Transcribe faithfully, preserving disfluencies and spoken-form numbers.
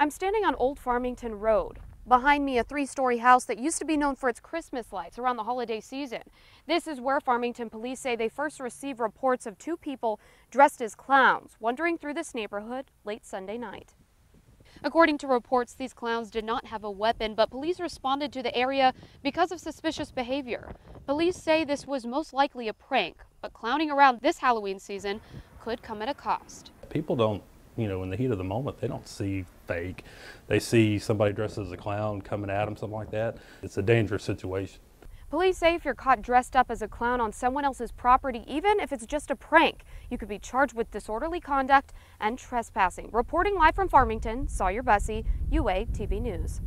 I'm standing on Old Farmington Road. Behind me, a three-story house that used to be known for its Christmas lights around the holiday season. This is where Farmington police say they first received reports of two people dressed as clowns wandering through this neighborhood late Sunday night. According to reports, these clowns did not have a weapon, but police responded to the area because of suspicious behavior. Police say this was most likely a prank, but clowning around this Halloween season could come at a cost. People don't, you know, in the heat of the moment, they don't see fake. They see somebody dressed as a clown coming at them, something like that. It's a dangerous situation. Police say if you're caught dressed up as a clown on someone else's property, even if it's just a prank, you could be charged with disorderly conduct and trespassing. Reporting live from Farmington, Sawyer Buccy, U A T V News.